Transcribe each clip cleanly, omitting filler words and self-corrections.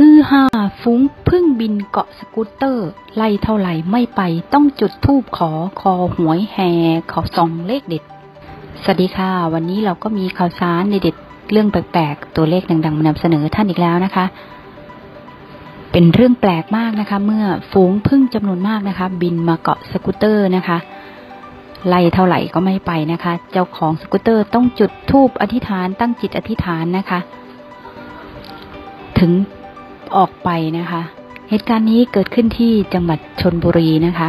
ฮือฮาฟุ้งพึ่งบินเกาะสกูตเตอร์ไล่เท่าไหร่ไม่ไปต้องจุดธูปขอหวยแห่ขอส่องเลขเด็ดสวัสดีค่ะวันนี้เราก็มีข่าวสารเด็ดเรื่องแปลกๆตัวเลขดังๆมานำเสนอท่านอีกแล้วนะคะเป็นเรื่องแปลกมากนะคะเมื่อฝูงพึ่งจำนวนมากนะคะบินมาเกาะสกูตเตอร์นะคะไล่เท่าไหร่ก็ไม่ไปนะคะเจ้าของสกูตเตอร์ต้องจุดธูปอธิษฐานตั้งจิตอธิษฐานนะคะถึงออกไปนะคะเหตุการณ์นี้เกิดขึ้นที่จังหวัดชลบุรีนะคะ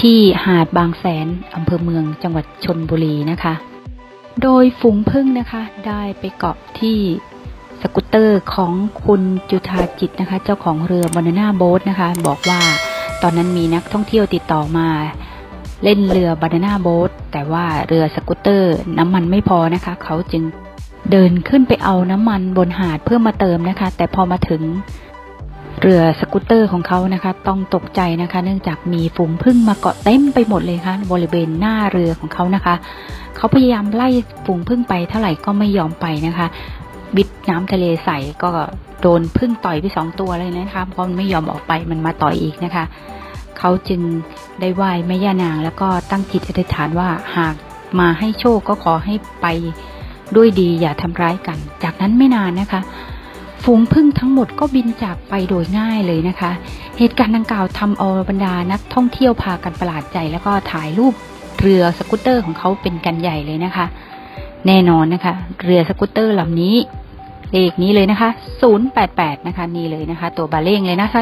ที่หาดบางแสนอำเภอเมืองจังหวัดชลบุรีนะคะโดยฝูงผึ้งนะคะได้ไปเกาะที่สกูตเตอร์ของคุณจุฑาจิตนะคะเจ้าของเรือบานาน่าโบ๊ทนะคะบอกว่าตอนนั้นมีนักท่องเที่ยวติดต่อมาเล่นเรือบานาน่าโบ๊ทแต่ว่าเรือสกูตเตอร์น้ำมันไม่พอนะคะเขาจึงเดินขึ้นไปเอาน้ำมันบนหาดเพื่อมาเติมนะคะแต่พอมาถึงเรือสกูตเตอร์ของเขานะคะต้องตกใจนะคะเนื่องจากมีฝูงผึ้งมาเกาะเต็มไปหมดเลยค่ะบริเวณหน้าเรือของเขานะคะเขาพยายามไล่ฝูงผึ้งไปเท่าไหร่ก็ไม่ยอมไปนะคะบิดน้ำทะเลใส่ก็โดนผึ้งต่อยไป2ตัวเลยนะคะเพราะมันไม่ยอมออกไปมันมาต่อยอีกนะคะเขาจึงได้ไหว้แม่ย่านางแล้วก็ตั้งจิตอธิษฐานว่าหากมาให้โชคก็ขอให้ไปด้วยดีอย่าทำร้ายกันจากนั้นไม่นานนะคะฝูงผึ้งทั้งหมดก็บินจากไปโดยง่ายเลยนะคะเหตุการณ์ดังกล่าวทำเอาบรรดานักท่องเที่ยวพากันประหลาดใจแล้วก็ถ่ายรูปเรือสกูตเตอร์ของเขาเป็นกันใหญ่เลยนะคะแน่นอนนะคะเรือสกูตเตอร์ลำนี้เลขนี้เลยนะคะ088นะคะนี่เลยนะคะตัวบาเร่งเลยนะคะ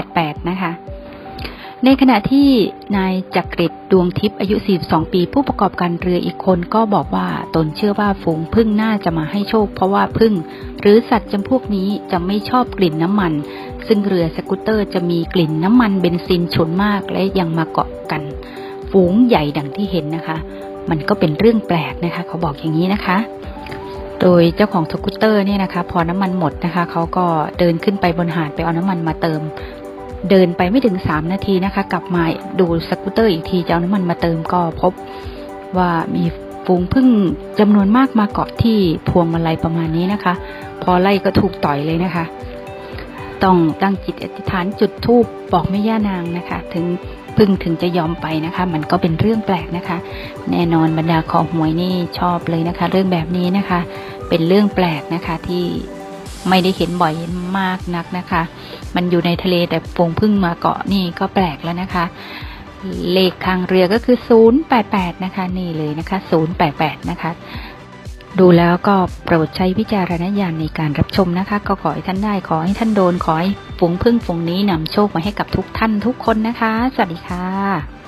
088นะคะในขณะที่นายจักริดดวงทิพย์อายุ42ปีผู้ประกอบการเรืออีกคนก็บอกว่าตนเชื่อว่าฝูงผึ้งน่าจะมาให้โชคเพราะว่าผึ้งหรือสัตว์จำพวกนี้จะไม่ชอบกลิ่นน้ำมันซึ่งเรือสกูตเตอร์จะมีกลิ่นน้ำมันเบนซินฉุนมากและยังมาเกาะกันฝูงใหญ่ดังที่เห็นนะคะมันก็เป็นเรื่องแปลกนะคะเขาบอกอย่างนี้นะคะโดยเจ้าของสกูตเตอร์เนี่ยนะคะพอน้ำมันหมดนะคะเขาก็เดินขึ้นไปบนหาดไปเอาน้ำมันมาเติมเดินไปไม่ถึง3นาทีนะคะกลับมาดูสกูตเตอร์อีกทีจะเอาน้ำมันมาเติมก็พบว่ามีฝูงผึ้งจำนวนมากมาเกาะที่พวงมาลัยประมาณนี้นะคะพอไล่ก็ถูกต่อยเลยนะคะต้องตั้งจิตอธิษฐานจุดธูปบอกแม่ย่านางนะคะถึงผึ้งถึงจะยอมไปนะคะมันก็เป็นเรื่องแปลกนะคะแน่นอนบรรดาคอหวยนี่ชอบเลยนะคะเรื่องแบบนี้นะคะเป็นเรื่องแปลกนะคะที่ไม่ได้เห็นบ่อยมากนักนะคะมันอยู่ในทะเลแต่ฝูงผึ้งมาเกาะนี่ก็แปลกแล้วนะคะเลขข้างเรือก็คือ088นะคะนี่เลยนะคะ088นะคะดูแล้วก็โปรดใช้วิจารณญาณในการรับชมนะคะก็ขอให้ท่านได้ขอให้ท่านโดนขอให้ฝูงผึ้งฝูงนี้นำโชคมาให้กับทุกท่านทุกคนนะคะสวัสดีค่ะ